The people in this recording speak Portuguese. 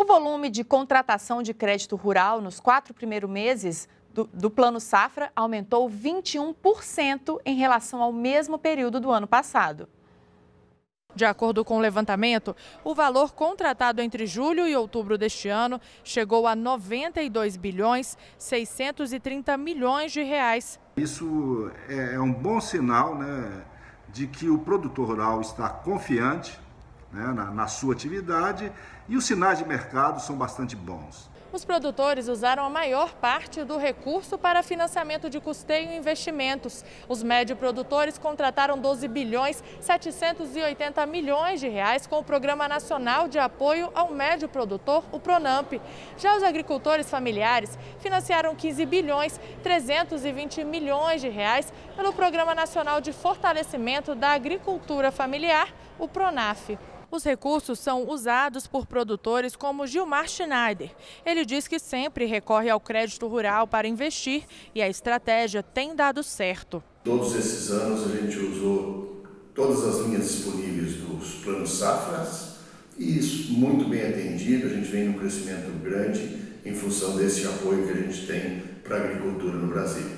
O volume de contratação de crédito rural nos 4 primeiros meses do Plano Safra aumentou 21% em relação ao mesmo período do ano passado. De acordo com o levantamento, o valor contratado entre julho e outubro deste ano chegou a 92 bilhões 630 milhões de reais. Isso é um bom sinal, né, de que o produtor rural está confiante, né, na sua atividade, e os sinais de mercado são bastante bons. Os produtores usaram a maior parte do recurso para financiamento de custeio e investimentos. Os médio produtores contrataram 12 bilhões 780 milhões de reais com o Programa Nacional de Apoio ao Médio Produtor, o Pronamp. Já os agricultores familiares financiaram 15 bilhões 320 milhões de reais pelo Programa Nacional de Fortalecimento da Agricultura Familiar, o Pronaf. Os recursos são usados por produtores como Gilmar Schneider. Ele diz que sempre recorre ao crédito rural para investir e a estratégia tem dado certo. Todos esses anos a gente usou todas as linhas disponíveis dos planos Safras e isso muito bem atendido. A gente vem num crescimento grande em função desse apoio que a gente tem para a agricultura no Brasil.